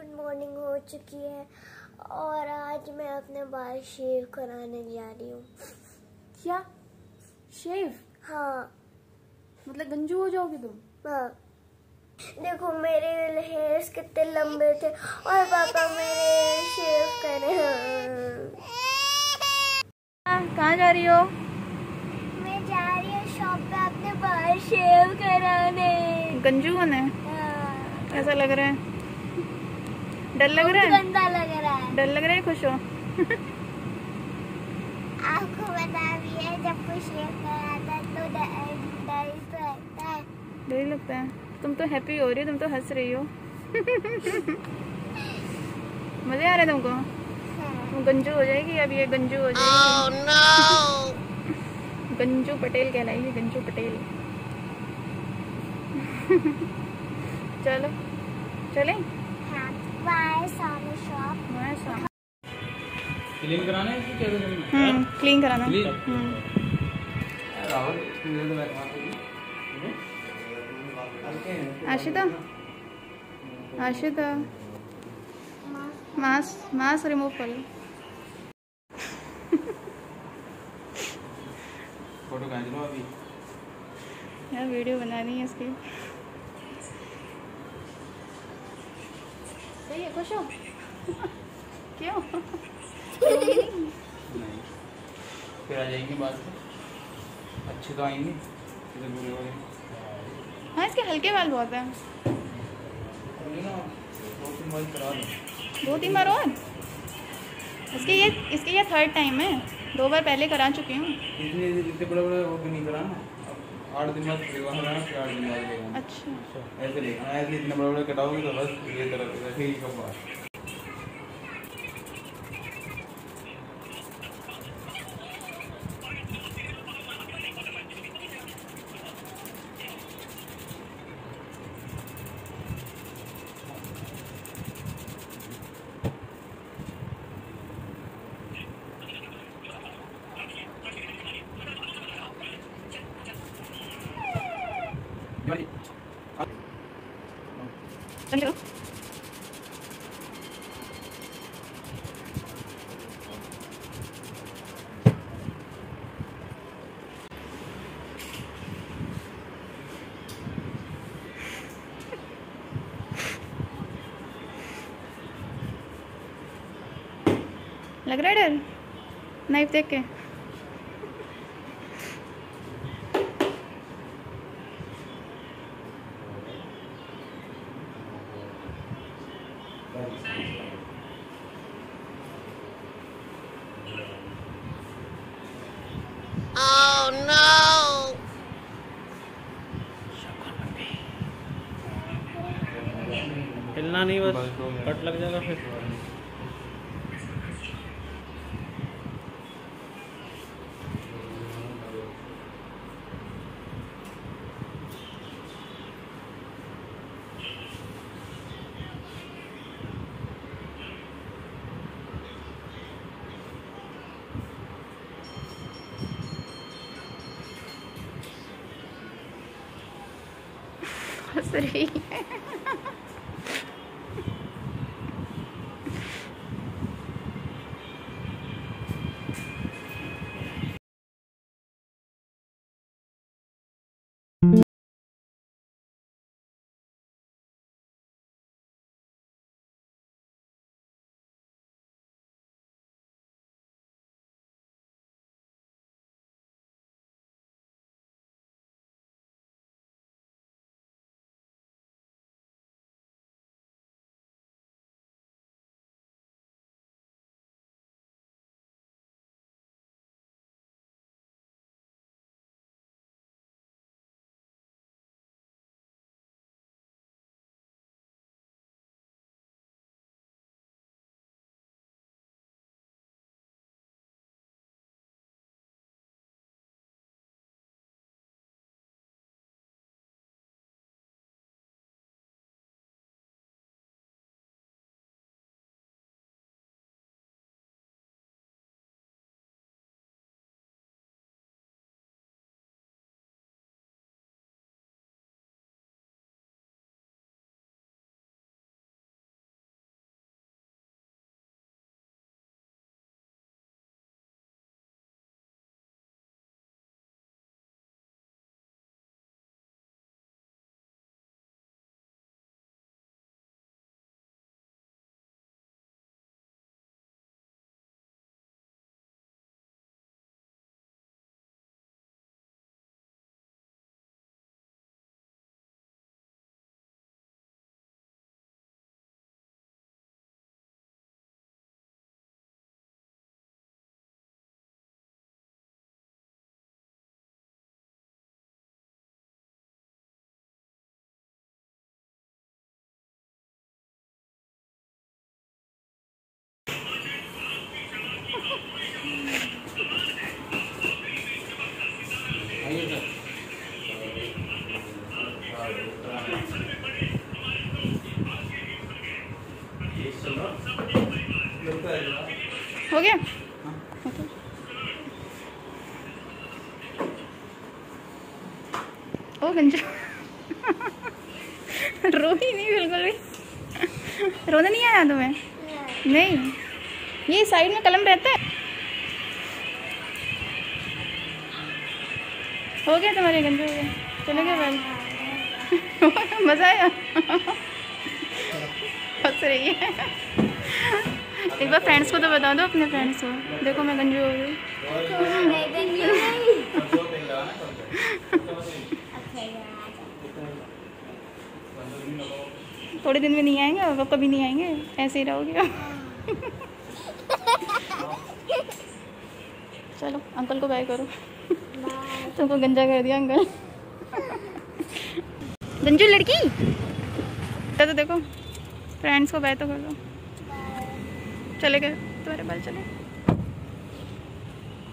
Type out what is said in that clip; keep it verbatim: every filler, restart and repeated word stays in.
Good morning हो चुकी है और आज मैं अपने बाल शेव कराने जा रही हूँ। क्या शेव? हाँ, मतलब गंजू हो जाओगे तुम? हाँ, देखो मेरे हेयर्स कितने लंबे थे और पापा मेरे शेव करे। कहाँ जा रही हो? मैं जा रही हूँ शॉप पे अपने बाल शेव कराने। गंजू बने? हाँ। ऐसा लग रहा है? डर लग रहा है? गंदा लग रहा है। डर लग रहा है? खुश हो? आपको बता भी है, जब कुछ शेयर कराता है तो डर डर तो लगता है। डर लगता है? तुम तो हैप्पी हो रही हो, तुम तो हंस रही हो। मजे आ रहे तुमको? हाँ। गंजू हो जाएगी अब, ये गंजू हो जाएगी। oh, no! गंजू पटेल कहलाएगी, गंजू पटेल। चलो चले शॉप। क्लीन कराना है क्या? हम्म, क्लीन कराना है। Ashita, Ashita mask mask remove कर लो। फोटो खींच लो अभी यार, वीडियो बनानी है इसकी। सही है? खुश हो? क्यों? नहीं, फिर आ जाएंगे बाद में। अच्छे तो आएंगे, फिर बुरे वाले। हाँ, इसके हल्के बाल बहुत हैं। दो तीन बार करा दो। दो तीन बार और? इसके ये इसके ये थर्ड टाइम है, दो बार पहले करा चुकी हूँ। इतने इतने बड़ा बड़ा वो भी नहीं कराना। आठ दिन बाद लेगा ना, आठ दिन बाद लेगा। अच्छा, ऐसे लेगा ऐसे। इतना बड़ा बड़ा कटाओगे तो बस ये तरफ ऐसे ही कब बात। चलो लग रहा है डर? नाइफ देख के Oh no! हिलना नहीं, बस कट लग जाएगा फिर। हंस रही है। हो गया okay. ओ गंजा रो ही नहीं बिल्कुल भी रोना नहीं आया तुम्हें नहीं।, नहीं ये साइड में कलम रहता है। हो गया तुम्हारे गंजे हो गए चले गए भाई मजा आया हंस रही है एक बार फ्रेंड्स को तो बता दो अपने फ्रेंड्स को देखो मैं गंजू हो गई थोड़े दिन में नहीं आएंगे और कभी नहीं आएंगे ऐसे ही रहोगे चलो अंकल को बाय करो तुमको गंजा कर दिया अंकल गंजू लड़की तो देखो फ्रेंड्स को बाय तो कर दो चले गए तुम्हारे बाल चले।